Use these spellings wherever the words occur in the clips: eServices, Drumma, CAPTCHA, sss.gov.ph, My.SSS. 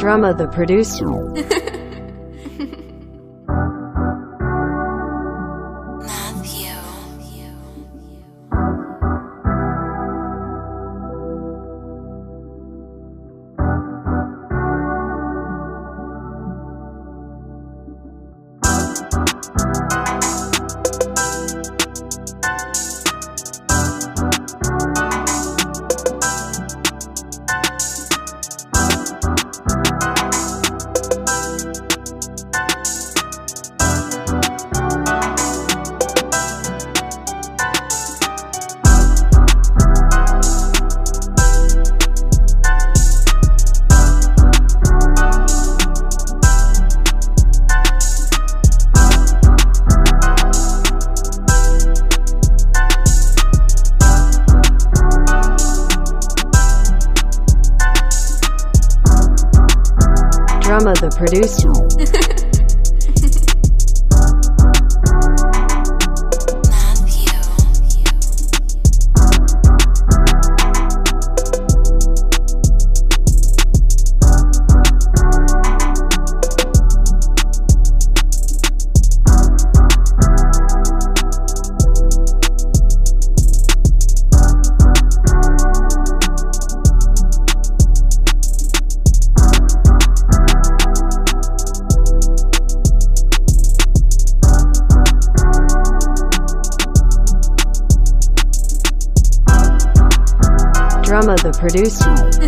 Drumma the producer. Drumma the producer. Drumma the producer.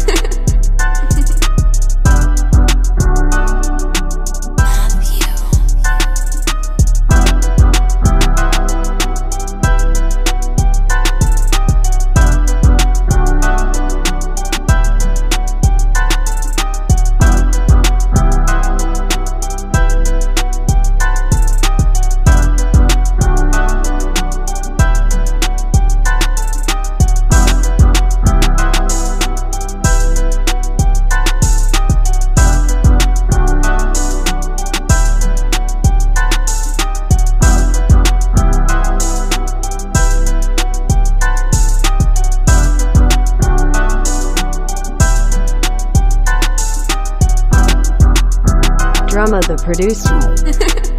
Drumma the producer.